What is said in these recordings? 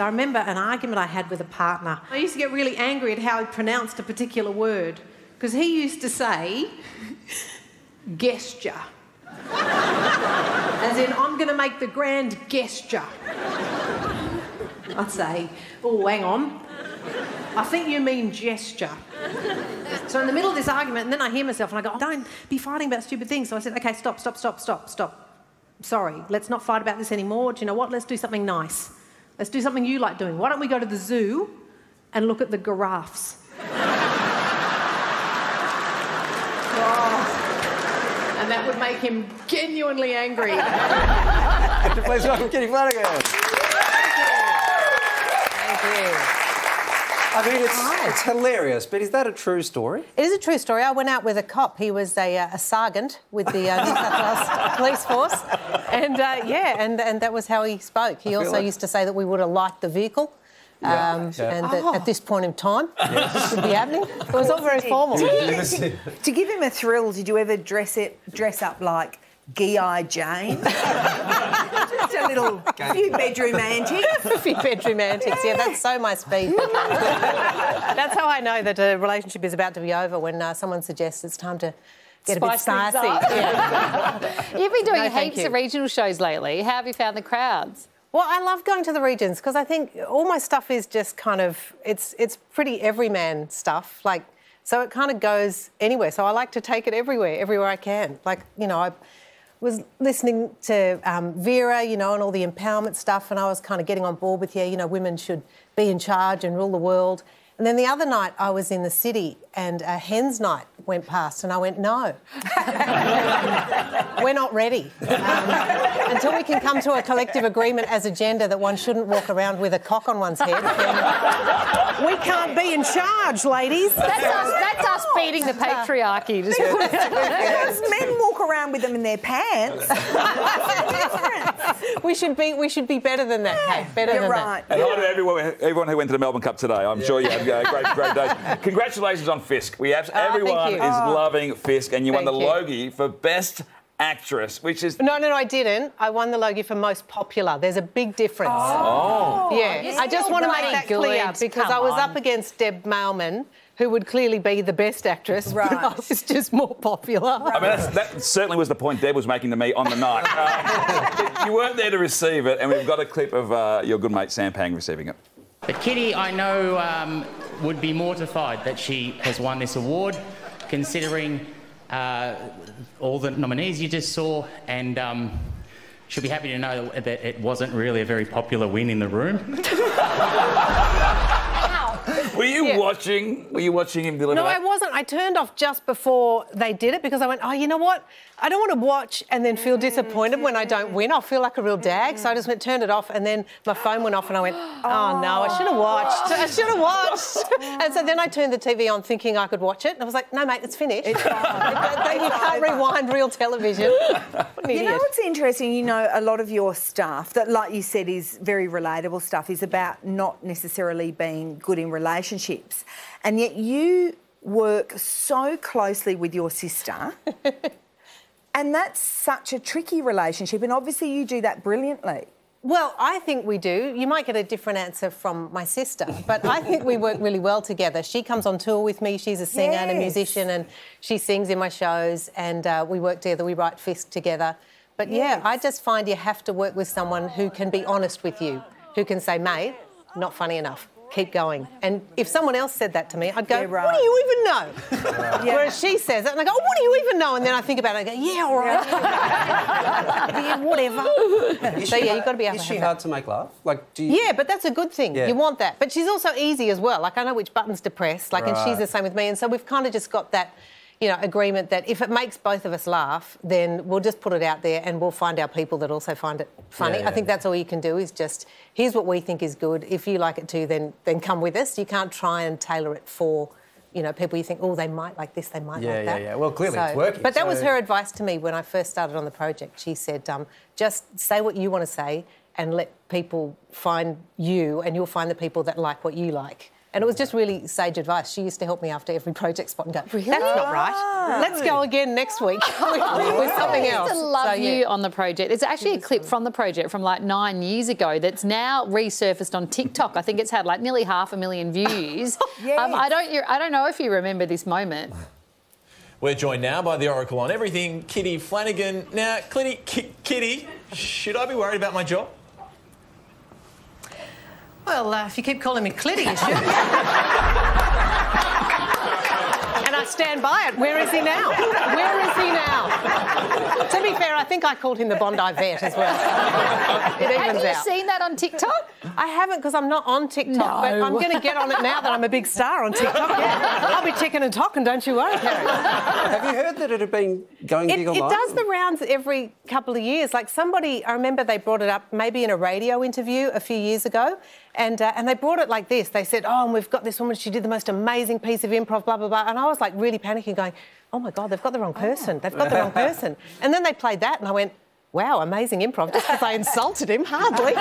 I remember an argument I had with a partner. I used to get really angry at how he pronounced a particular word because he used to say, gesture. As in, I'm going to make the grand gesture. I'd say, oh, hang on. I think you mean gesture. So in the middle of this argument, and then I hear myself and I go, oh, don't be fighting about stupid things. So I said, OK, stop. Sorry, let's not fight about this anymore. Do you know what? Let's do something nice. Let's do something you like doing. Why don't we go to the zoo and look at the giraffes? Oh. And that would make him genuinely angry. After please welcome Kitty Flanagan. Thank you. I mean, it's hilarious, but is that a true story? It is a true story. I went out with a cop. He was a sergeant with the New South Wales police force. And, yeah, and that was how he spoke. He also used to say that we would have liked the vehicle. And that at this point in time, this would be happening. It was all very formal. To give him a thrill, did you ever dress up like G.I. Jane? Just a little few-bedroom antics. A few bedroom antics, yeah, that's so my speed. That's how I know that a relationship is about to be over, when someone suggests it's time to get a bit sassy. Yeah. You've been doing heaps of regional shows lately. How have you found the crowds? Well, I love going to the regions because I think all my stuff is just kind of... It's pretty everyman stuff, like... So it kind of goes anywhere. So I like to take it everywhere I can. Like, you know, I was listening to Vera, you know, and all the empowerment stuff, and I was kind of getting on board with, yeah, you know, women should be in charge and rule the world. And then the other night I was in the city and a hen's night went past and I went, no. We're not ready. Until we can come to a collective agreement as a gender that one shouldn't walk around with a cock on one's head. We can't be in charge, ladies. That's us beating the patriarchy. Just because men walk around with them in their pants. We should be better than that, Kate. Better than that. And hello to everyone who went to the Melbourne Cup today. I'm sure you had great days. Congratulations on Fisk. Everyone is loving Fisk, and you won the Logie for Best Actress, which is... No, I didn't. I won the Logie for Most Popular. There's a big difference. Oh. Yeah. I just want to make that clear, because I was up against Deb Mailman, who would clearly be the best actress, but I was just more popular. Right. I mean, that certainly was the point Deb was making to me on the night. You weren't there to receive it, and we've got a clip of your good mate Sam Pang receiving it. But Kitty, I know, would be mortified that she has won this award, considering all the nominees you just saw, and she'll be happy to know that it wasn't really a very popular win in the room. Were you watching him deliver? No, I wasn't. I turned off just before they did it because I went, oh, you know what? I don't want to watch and then feel disappointed when I don't win. I'll feel like a real dag. So I just turned it off, and then my phone went off and I went, oh, no, I should have watched. And so then I turned the TV on thinking I could watch it. And I was like, no, mate, it's finished. It's you can't rewind real television. You know what's interesting? You know, a lot of your stuff that, like you said, is very relatable stuff, is about not necessarily being good in relationships. And yet you work so closely with your sister, and that's such a tricky relationship, and obviously you do that brilliantly. Well, I think we do. You might get a different answer from my sister, but I think we work really well together. She comes on tour with me. She's a singer and a musician, and she sings in my shows, and we work together. We write Fisk together. But, yeah, I just find you have to work with someone who can be honest with you, who can say, mate, not funny enough. Keep going. And if someone else said that to me, I'd go, what do you even know? Whereas she says that, and I go, oh, what do you even know? And then I think about it and I go, yeah, all right. Yeah, whatever. So, yeah, you've got to be able to... Is she hard to make laugh? Like, do you... Yeah, but that's a good thing. Yeah. You want that. But she's also easy as well. Like, I know which buttons to press, like, and she's the same with me. And so we've kind of just got that, you know, agreement that if it makes both of us laugh, then we'll just put it out there and we'll find our people that also find it funny. I think that's all you can do is just, here's what we think is good. If you like it too, then come with us. You can't try and tailor it for, you know, people you think, oh, they might like this, they might like that. Yeah, well, clearly it's working. But that was her advice to me when I first started on the project. She said, just say what you want to say and let people find you, and you'll find the people that like what you like. And it was just really sage advice. She used to help me after every project spot and go, really? That's not right. Let's go again next week with something else. I love you on The Project. It's actually a clip from The Project from like 9 years ago that's now resurfaced on TikTok. I think it's had like nearly 500,000 views. Yes. I don't know if you remember this moment. We're joined now by the Oracle on Everything, Kitty Flanagan. Now, Kitty, should I be worried about my job? Well, if you keep calling me Clitty, you should. And I stand by it. Where is he now? Where is he now? To be fair, I think I called him the Bondi vet as well. Have you seen that on TikTok? I haven't, because I'm not on TikTok, but I'm going to get on it now that I'm a big star on TikTok. Yeah. I'll be ticking and talking, don't you worry, Karen. Have you heard that it had been going big online? It does the rounds every couple of years. Like somebody, I remember they brought it up maybe in a radio interview a few years ago, and they brought it like this. They said, oh, and we've got this woman, she did the most amazing piece of improv, blah, blah, blah. And I was like really panicking, going, oh my God, they've got the wrong person. They've got the wrong person. And then they played that and I went, wow, amazing improv, just because I insulted him, hardly.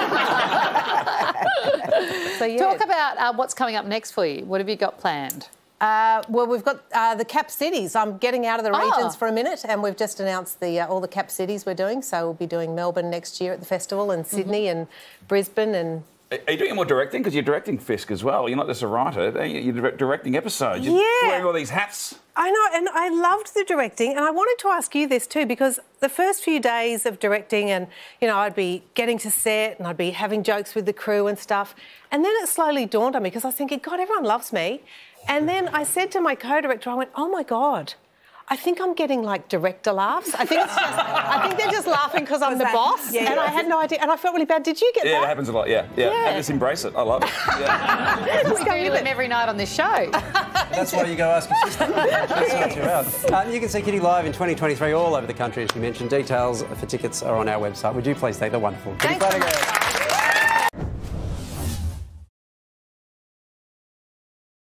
So, yeah. Talk about what's coming up next for you. What have you got planned? Well, we've got the Cap Cities. I'm getting out of the regions for a minute, and we've just announced the, all the Cap Cities we're doing. So we'll be doing Melbourne next year at the festival, and Sydney and Brisbane and... Are you doing more directing? Because you're directing Fisk as well. You're not just a writer. You're directing episodes. You're wearing all these hats. I know, and I loved the directing. And I wanted to ask you this too, because the first few days of directing and, you know, I'd be getting to set and I'd be having jokes with the crew and stuff. And then it slowly dawned on me, because I was thinking, God, everyone loves me. And then I said to my co-director, I went, oh, my God, I think I'm getting, like, director laughs. I think it's just... I think they're just laughing because I'm the boss. Yeah, and I had no idea. And I felt really bad. Did you get that? Yeah, it happens a lot, yeah. And just embrace it. I love it. Yeah. Just go with them every night on this show. That's why you go ask your sister. That's why you can see Kitty live in 2023 all over the country, as you mentioned. Details for tickets are on our website. Would you please take the wonderful Kitty Flanagan.